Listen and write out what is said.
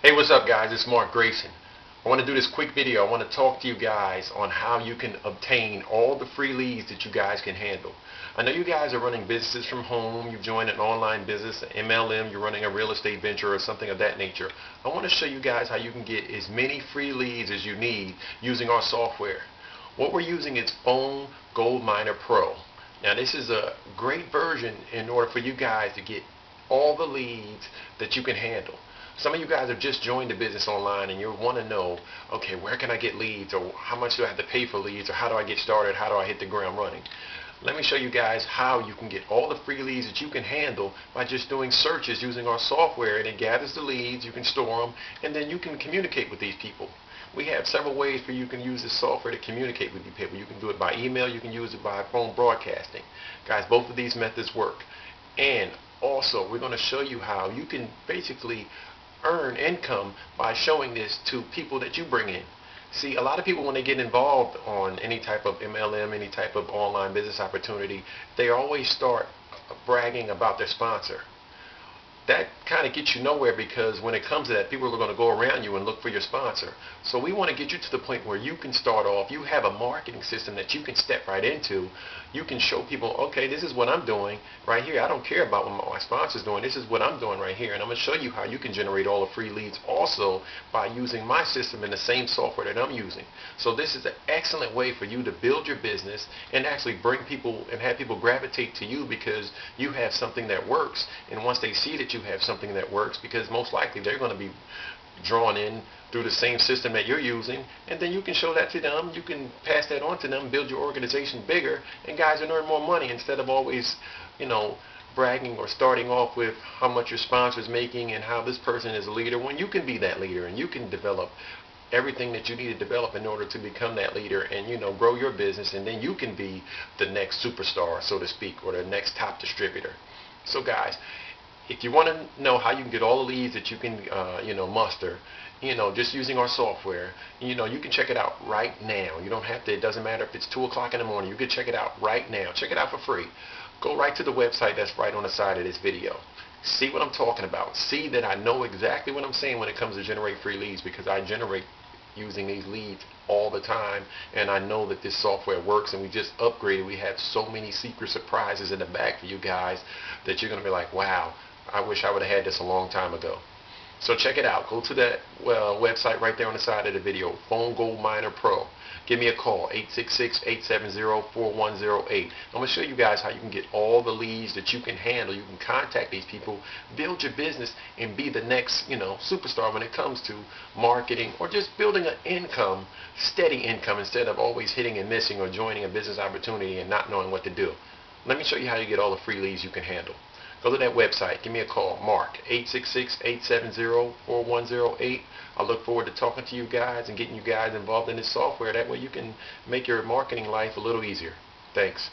Hey, what's up guys, it's Mark Grayson. I want to do this quick video. I want to talk to you guys on how you can obtain all the free leads that you guys can handle. I know you guys are running businesses from home, you've joined an online business, an MLM, you're running a real estate venture or something of that nature. I want to show you guys how you can get as many free leads as you need using our software. What we're using is Phone Gold Miner Pro. Now this is a great version in order for you guys to get all the leads that you can handle. Some of you guys have just joined the business online and you want to know, okay, where can I get leads, or how much do I have to pay for leads, or how do I get started, how do I hit the ground running? Let me show you guys how you can get all the free leads that you can handle by just doing searches using our software, and it gathers the leads, you can store them, and then you can communicate with these people. We have several ways for you can use this software to communicate with these people. You can do it by email, you can use it by phone broadcasting. Guys, both of these methods work. And also, we're going to show you how you can basically earn income by showing this to people that you bring in. See, a lot of people when they get involved on any type of MLM, any type of online business opportunity, they always start bragging about their sponsor. That kind of gets you nowhere, because when it comes to that, people are going to go around you and look for your sponsor. So we want to get you to the point where you can start off, you have a marketing system that you can step right into. You can show people, okay, this is what I'm doing right here. I don't care about what my sponsor's doing. This is what I'm doing right here. And I'm going to show you how you can generate all the free leads also by using my system and the same software that I'm using. So this is an excellent way for you to build your business and actually bring people and have people gravitate to you because you have something that works. And once they see that you have something that works, because most likely they're going to be drawn in through the same system that you're using, and then you can show that to them, you can pass that on to them, build your organization bigger, and guys can earn more money instead of always, you know, bragging or starting off with how much your sponsor is making and how this person is a leader, when you can be that leader and you can develop everything that you need to develop in order to become that leader and, you know, grow your business, and then you can be the next superstar, so to speak, or the next top distributor. So guys, if you want to know how you can get all the leads that you can, muster, just using our software, you can check it out right now. You don't have to. It doesn't matter if it's 2 o'clock in the morning. You can check it out right now. Check it out for free. Go right to the website that's right on the side of this video. See what I'm talking about. See that I know exactly what I'm saying when it comes to generate free leads, because I generate using these leads all the time, and I know that this software works, and we just upgraded. We have so many secret surprises in the back for you guys that you're going to be like, wow, I wish I would have had this a long time ago. So check it out. Go to that website right there on the side of the video, Phone Gold Miner Pro. Give me a call, 866-870-4108. I'm going to show you guys how you can get all the leads that you can handle. You can contact these people, build your business, and be the next, superstar when it comes to marketing or just building an income, steady income, instead of always hitting and missing or joining a business opportunity and not knowing what to do. Let me show you how you get all the free leads you can handle. Go to that website. Give me a call. Mark, 866-870-4108. I look forward to talking to you guys and getting you guys involved in this software. That way you can make your marketing life a little easier. Thanks.